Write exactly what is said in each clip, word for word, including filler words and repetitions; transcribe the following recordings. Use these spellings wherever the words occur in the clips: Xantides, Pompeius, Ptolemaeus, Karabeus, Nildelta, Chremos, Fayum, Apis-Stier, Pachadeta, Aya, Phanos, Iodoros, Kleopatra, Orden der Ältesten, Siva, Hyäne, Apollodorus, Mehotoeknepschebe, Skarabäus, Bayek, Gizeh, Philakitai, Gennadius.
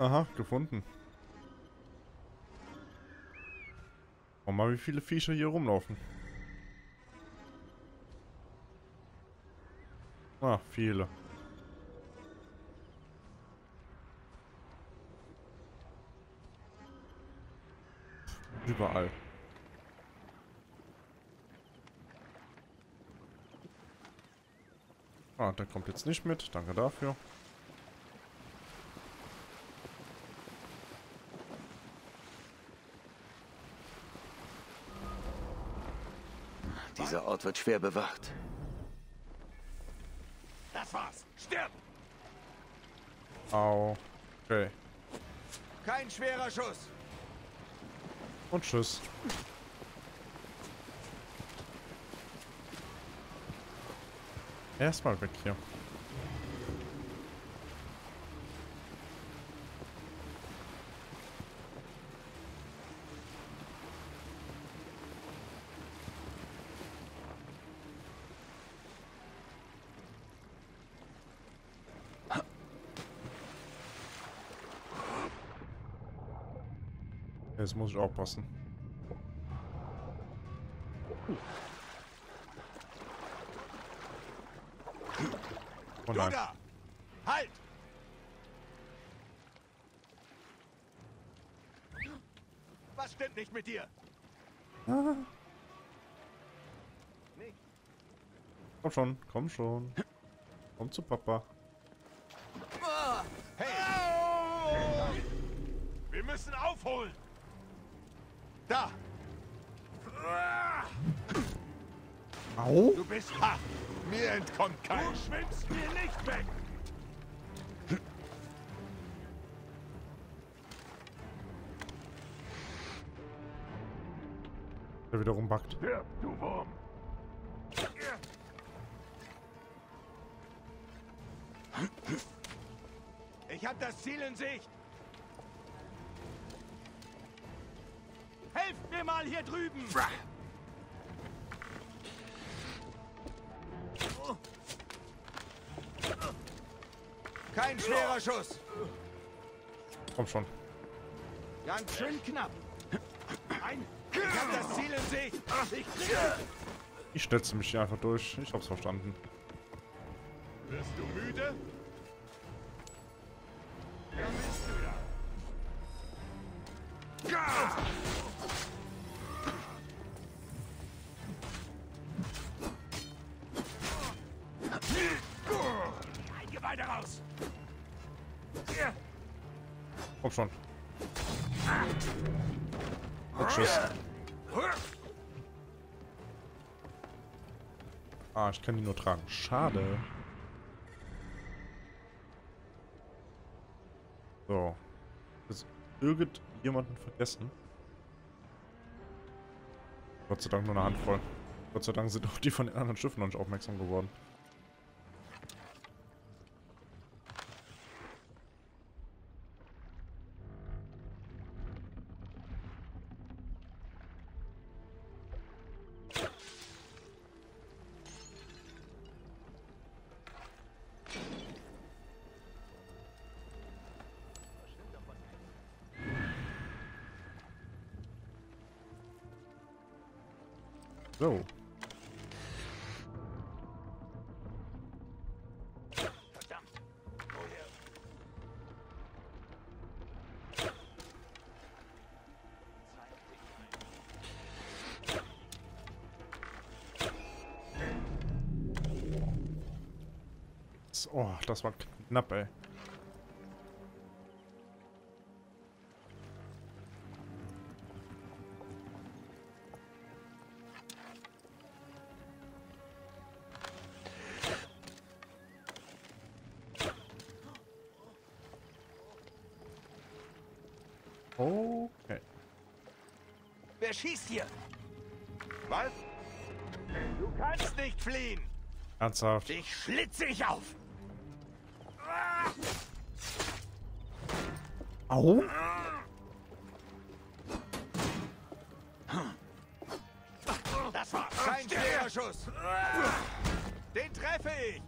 Aha, gefunden. Schau mal, wie viele Viecher hier rumlaufen. Ah, viele. Überall. Ah, der kommt jetzt nicht mit. Danke dafür. Dieser Ort wird schwer bewacht. Das war's. Stirb! Au. Okay. Kein schwerer Schuss. Und tschüss. Erstmal weg hier. Jetzt muss ich aufpassen. Oh nein. Halt! Was stimmt nicht mit dir? Ah. Komm schon, komm schon. Komm zu Papa. Hey. Wir müssen aufholen. Da! Au! Du bist hart! Mir entkommt kein! Du schwimmst mir nicht weg! Der wieder rumbackt. Stirb, du Wurm! Ich hab das Ziel in Sicht! Helft mir mal hier drüben! Kein schwerer Schuss! Komm schon. Ganz schön knapp. Nein, ich hab das Ziel in Sicht. Ich stütze mich hier einfach durch. Ich hab's verstanden. Bist du müde? Ja, bist du wieder. Eingeweide raus. Komm schon. Und tschüss. Ah, ich kann die nur tragen. Schade. So. Ist irgendjemanden vergessen? Gott sei Dank nur eine Handvoll. Gott sei Dank sind auch die von den anderen Schiffen noch nicht aufmerksam geworden. So. Verdammt. Oh yeah. Oh, das war knapp, ey. Okay. Wer schießt hier? Was? Du kannst nicht fliehen! Ernsthaft? Dich schlitze ich auf! Au? Das war kein schwerer Schuss! Den treffe ich!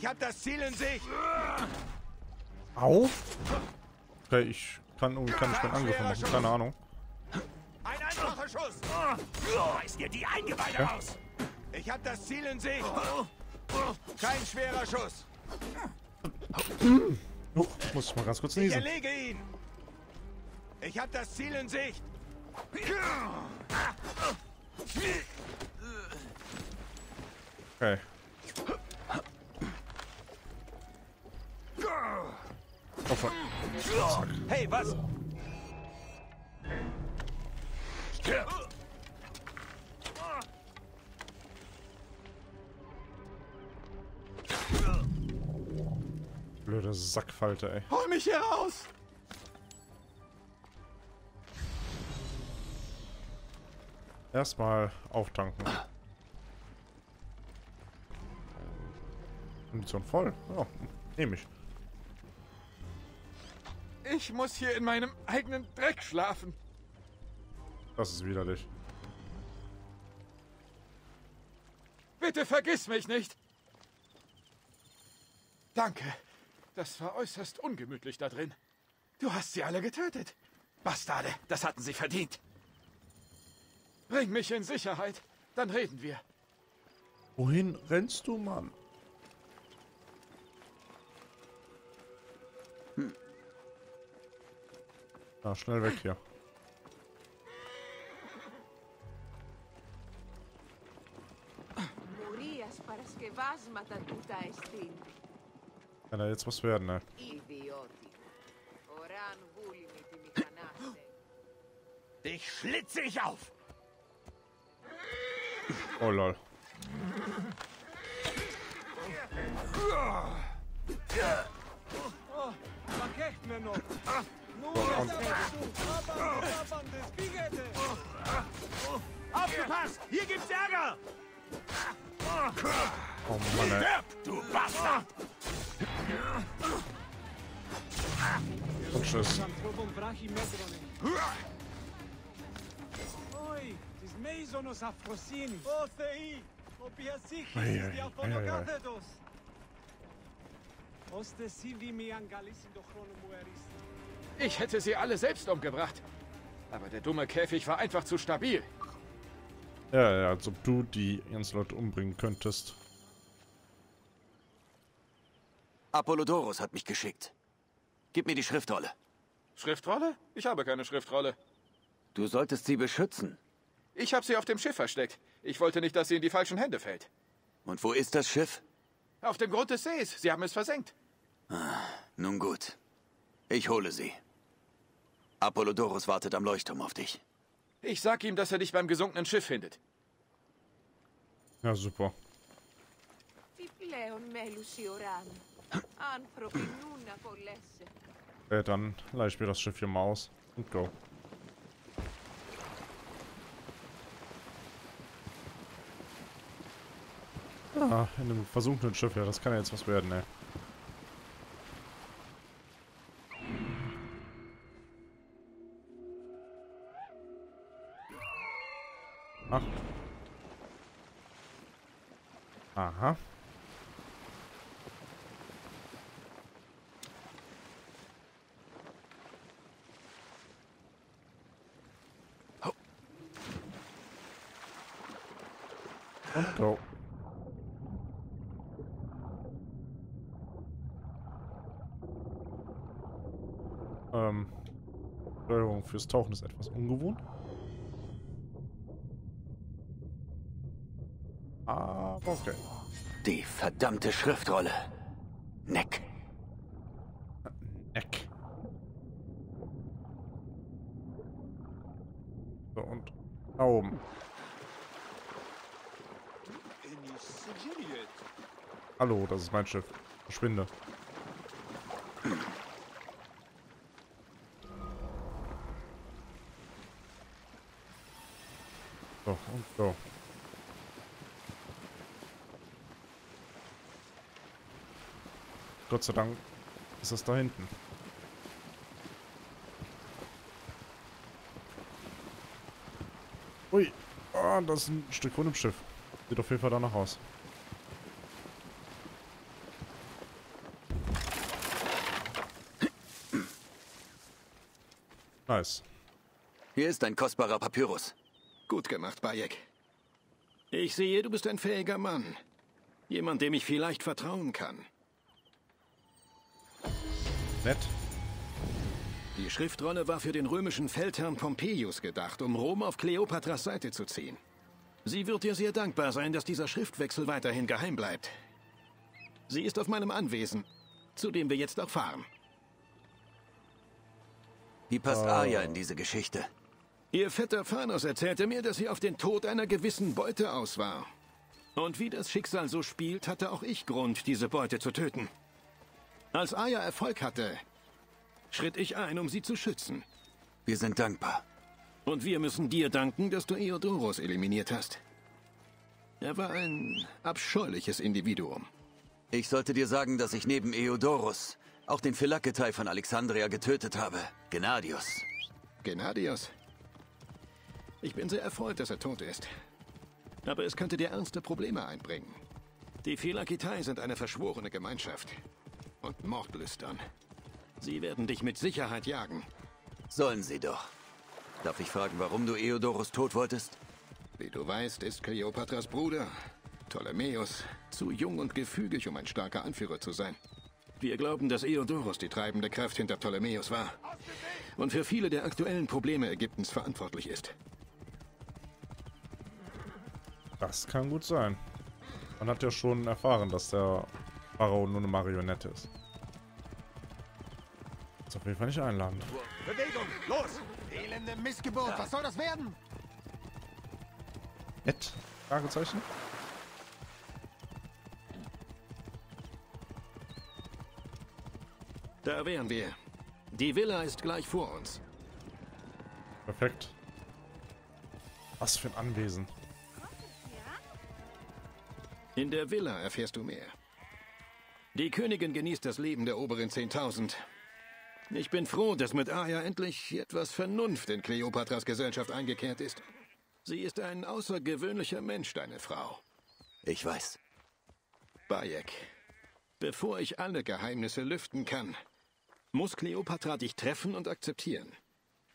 Ich hab das Ziel in Sicht. Au. Okay, ich kann irgendwie keinen Angriff machen. Keine Ahnung. Ein einfacher Schuss. Reiß dir die Eingeweide ja. aus. Ich hab das Ziel in Sicht. Kein schwerer Schuss. Oh, muss ich mal ganz kurz niesen. Ich erlege ihn. Ich hab das Ziel in Sicht. Okay. Oh, fuck. Hey, was? Blöde Sackfalte, ey. Hol mich hier raus! Erstmal auftanken. Munition voll. Ja, nehme ich. Ich muss hier in meinem eigenen Dreck schlafen. Das ist widerlich. Bitte vergiss mich nicht. Danke. Das war äußerst ungemütlich da drin. Du hast sie alle getötet. Bastarde, das hatten sie verdient. Bring mich in Sicherheit, dann reden wir. Wohin rennst du, Mann? Hm. Na, schnell weg hier. Kann ja jetzt was werden, ne? Dich schlitze ich auf! Oh lol. Aufgepasst! Hier gibt's Ärger! Oh Mann, ey. Du Bastard! Und tschüss. Ich hätte sie alle selbst umgebracht. Aber der dumme Käfig war einfach zu stabil. Ja, ja, als ob du die ganzen Leute umbringen könntest. Apollodorus hat mich geschickt. Gib mir die Schriftrolle. Schriftrolle? Ich habe keine Schriftrolle. Du solltest sie beschützen. Ich habe sie auf dem Schiff versteckt. Ich wollte nicht, dass sie in die falschen Hände fällt. Und wo ist das Schiff? Auf dem Grund des Sees. Sie haben es versenkt. Ah, nun gut. Ich hole sie. Apollodorus wartet am Leuchtturm auf dich. Ich sag ihm, dass er dich beim gesunkenen Schiff findet. Ja, super. Okay, dann leih ich mir das Schiff hier mal aus und go. Ah, in einem versunkenen Schiff, ja, das kann ja jetzt was werden, ey. Ach. Aha. Und go. Ähm, Steuerung fürs Tauchen ist etwas ungewohnt. Ah, okay. Die verdammte Schriftrolle. Neck. Neck. So, und da oben. Hallo, das ist mein Schiff. Verschwinde. So, und so. Gott sei Dank ist das da hinten. Ui, ah, das ist ein Stück von dem Schiff. Sieht auf jeden Fall danach aus. Nice. Hier ist ein kostbarer Papyrus. Gut gemacht, Bayek. Ich sehe, du bist ein fähiger Mann. Jemand, dem ich vielleicht vertrauen kann. Nett. Die Schriftrolle war für den römischen Feldherrn Pompeius gedacht, um Rom auf Kleopatras Seite zu ziehen. Sie wird dir sehr dankbar sein, dass dieser Schriftwechsel weiterhin geheim bleibt. Sie ist auf meinem Anwesen, zu dem wir jetzt auch fahren. Wie passt oh. Aya in diese Geschichte? Ihr Vetter Phanos erzählte mir, dass sie auf den Tod einer gewissen Beute aus war. Und wie das Schicksal so spielt, hatte auch ich Grund, diese Beute zu töten. Als Aya Erfolg hatte, schritt ich ein, um sie zu schützen. Wir sind dankbar. Und wir müssen dir danken, dass du Iodoros eliminiert hast. Er war ein abscheuliches Individuum. Ich sollte dir sagen, dass ich neben Iodoros auch den Philakitai von Alexandria getötet habe. Gennadius. Gennadius? Ich bin sehr erfreut, dass er tot ist. Aber es könnte dir ernste Probleme einbringen. Die Philakitai sind eine verschworene Gemeinschaft. Und mordlüstern. Sie werden dich mit Sicherheit jagen. Sollen sie doch. Darf ich fragen, warum du Iodoros tot wolltest? Wie du weißt, ist Kleopatras Bruder, Ptolemaeus, zu jung und gefügig, um ein starker Anführer zu sein. Wir glauben, dass Iodoros die treibende Kraft hinter Ptolemaeus war und für viele der aktuellen Probleme Ägyptens verantwortlich ist. Das kann gut sein. Man hat ja schon erfahren, dass der Pharao nur eine Marionette ist. Das ist auf jeden Fall nicht einladend. Bewegung, los! Elende Missgeburt, was soll das werden? Nett? Fragezeichen? Da wären wir. Die Villa ist gleich vor uns. Perfekt. Was für ein Anwesen. In der Villa erfährst du mehr. Die Königin genießt das Leben der oberen zehntausend. Ich bin froh, dass mit Aya endlich etwas Vernunft in Kleopatras Gesellschaft eingekehrt ist. Sie ist ein außergewöhnlicher Mensch, deine Frau. Ich weiß. Bayek, bevor ich alle Geheimnisse lüften kann, muss Kleopatra dich treffen und akzeptieren.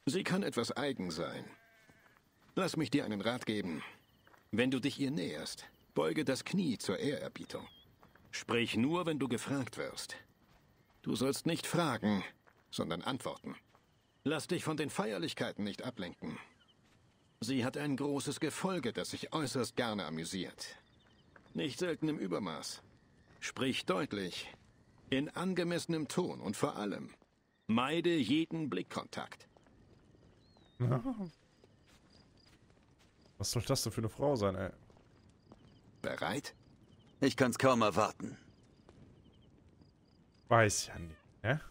Sie kann etwas eigen sein. Lass mich dir einen Rat geben. Wenn du dich ihr näherst, beuge das Knie zur Ehrerbietung. Sprich nur, wenn du gefragt wirst. Du sollst nicht fragen, sondern antworten. Lass dich von den Feierlichkeiten nicht ablenken. Sie hat ein großes Gefolge, das sich äußerst gerne amüsiert. Nicht selten im Übermaß. Sprich deutlich, in angemessenem Ton und vor allem, meide jeden Blickkontakt. Na? Was soll das denn für eine Frau sein, ey? Bereit? Ich kann's kaum erwarten. Weiß ja nicht, ne?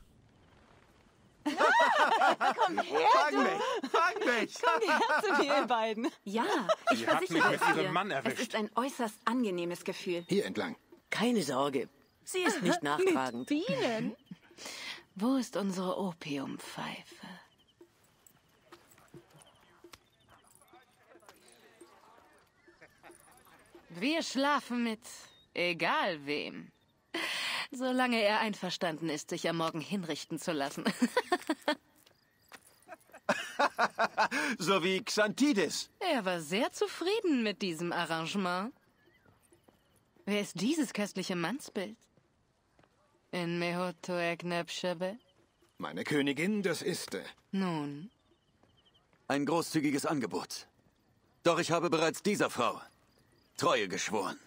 Komm her, Fang mich! Fang mich! Komm her zu mir, ihr beiden. Ja, ich Sie versichere mich mit ihrem Mann erwischt. Es ist ein äußerst angenehmes Gefühl. Hier entlang. Keine Sorge, sie ist nicht nachtragend. Mit Bienen? Wo ist unsere Opiumpfeife? Wir schlafen mit... egal wem. Solange er einverstanden ist, sich am Morgen hinrichten zu lassen. So wie Xantides. Er war sehr zufrieden mit diesem Arrangement. Wer ist dieses köstliche Mannsbild? In Mehotoeknepschebe? Meine Königin, das ist er. Nun. Ein großzügiges Angebot. Doch ich habe bereits dieser Frau Treue geschworen.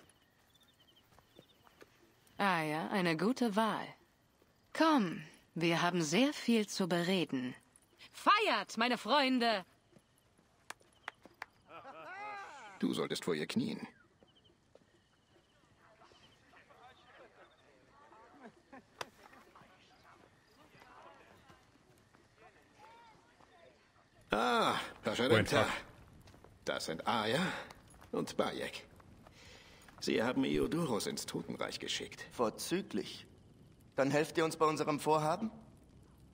Ah ja, eine gute Wahl. Komm, wir haben sehr viel zu bereden. Feiert, meine Freunde! Du solltest vor ihr knien. Ah, Pachadeta. Das sind Aya und Bayek. Sie haben Iodoros ins Totenreich geschickt. Vorzüglich. Dann helft ihr uns bei unserem Vorhaben?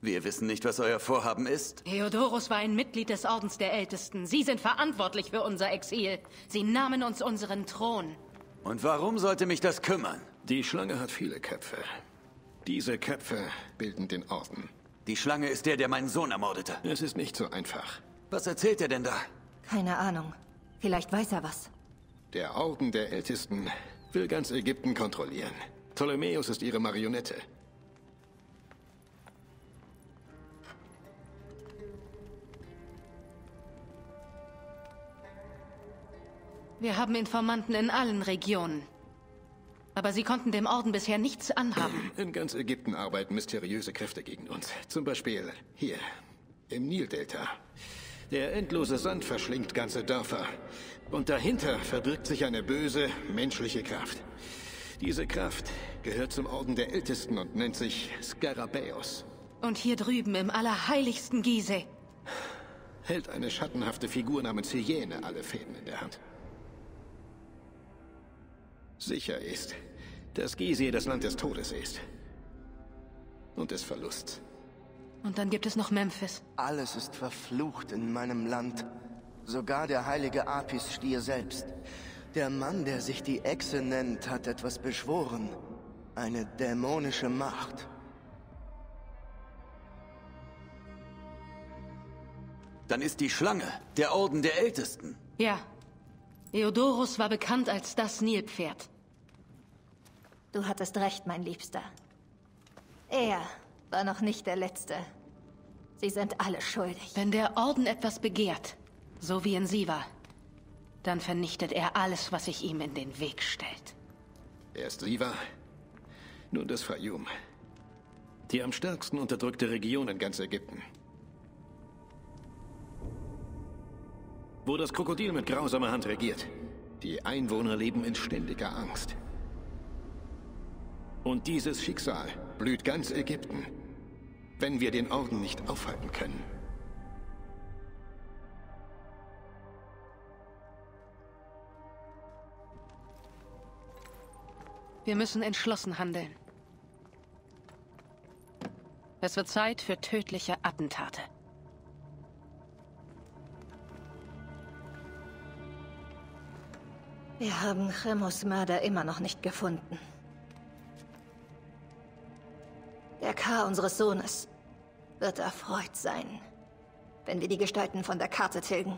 Wir wissen nicht, was euer Vorhaben ist. Iodoros war ein Mitglied des Ordens der Ältesten. Sie sind verantwortlich für unser Exil. Sie nahmen uns unseren Thron. Und warum sollte mich das kümmern? Die Schlange hat viele Köpfe. Diese Köpfe bilden den Orden. Die Schlange ist der, der meinen Sohn ermordete. Es ist nicht so einfach. Was erzählt er denn da? Keine Ahnung. Vielleicht weiß er was. Der Orden der Ältesten will ganz Ägypten kontrollieren. Ptolemaeus ist ihre Marionette. Wir haben Informanten in allen Regionen. Aber sie konnten dem Orden bisher nichts anhaben. In ganz Ägypten arbeiten mysteriöse Kräfte gegen uns. Zum Beispiel hier, im Nildelta. Der endlose Sand verschlingt ganze Dörfer. Und dahinter verbirgt sich eine böse, menschliche Kraft. Diese Kraft gehört zum Orden der Ältesten und nennt sich Skarabäus. Und hier drüben im allerheiligsten Gizeh hält eine schattenhafte Figur namens Hyäne alle Fäden in der Hand. Sicher ist, dass Gizeh das Land des Todes ist. Und des Verlusts. Und dann gibt es noch Memphis. Alles ist verflucht in meinem Land. Sogar der heilige Apis-Stier selbst. Der Mann, der sich die Echse nennt, hat etwas beschworen. Eine dämonische Macht. Dann ist die Schlange der Orden der Ältesten. Ja. Iodoros war bekannt als das Nilpferd. Du hattest recht, mein Liebster. Er war noch nicht der Letzte. Sie sind alle schuldig. Wenn der Orden etwas begehrt, so wie in Siva, dann vernichtet er alles, was sich ihm in den Weg stellt. Erst Siva, nun das Fayum. Die am stärksten unterdrückte Region in ganz Ägypten. Wo das Krokodil mit grausamer Hand regiert. Die Einwohner leben in ständiger Angst. Und dieses Schicksal blüht ganz Ägypten, wenn wir den Orden nicht aufhalten können. Wir müssen entschlossen handeln. Es wird Zeit für tödliche Attentate. Wir haben Chremos Mörder immer noch nicht gefunden. Der K. unseres Sohnes wird erfreut sein, wenn wir die Gestalten von der Karte tilgen.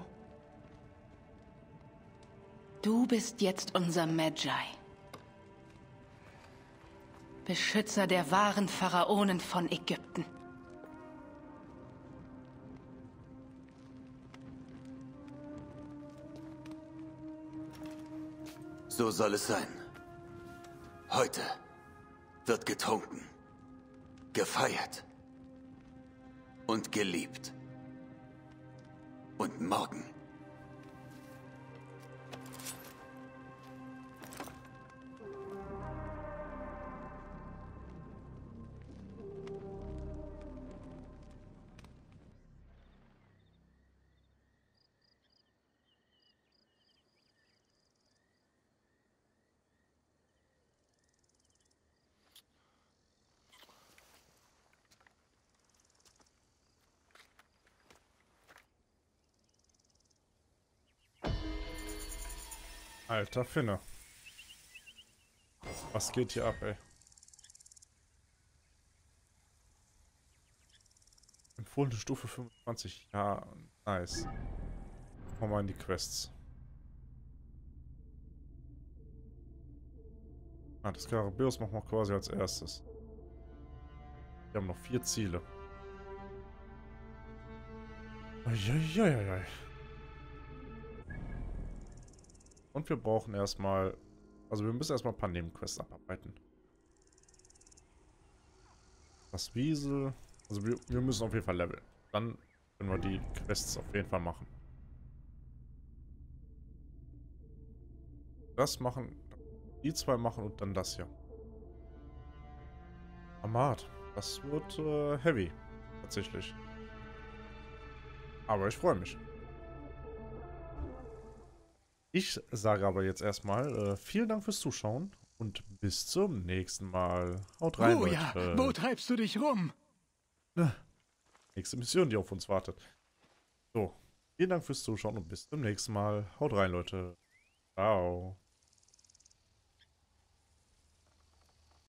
Du bist jetzt unser Magi. Beschützer der wahren Pharaonen von Ägypten. So soll es sein. Heute wird getrunken, gefeiert und geliebt. Und morgen. Alter Finne. Was geht hier ab, ey? Empfohlene Stufe fünfundzwanzig. Ja, nice. Komm mal in die Quests. Ah, das Karabeus machen wir quasi als erstes. Wir haben noch vier Ziele. Uiuiuiui. Und wir brauchen erstmal, also wir müssen erstmal ein paar Nebenquests abarbeiten. Das Wiesel, also wir, wir müssen auf jeden Fall leveln. Dann können wir die Quests auf jeden Fall machen. Das machen, die zwei machen und dann das hier. Amad, das wird äh, heavy, tatsächlich. Aber ich freue mich. Ich sage aber jetzt erstmal äh, vielen Dank fürs Zuschauen und bis zum nächsten Mal. Haut rein, Leute. Buja, wo treibst du dich rum? Na, nächste Mission, die auf uns wartet. So, vielen Dank fürs Zuschauen und bis zum nächsten Mal. Haut rein, Leute. Ciao.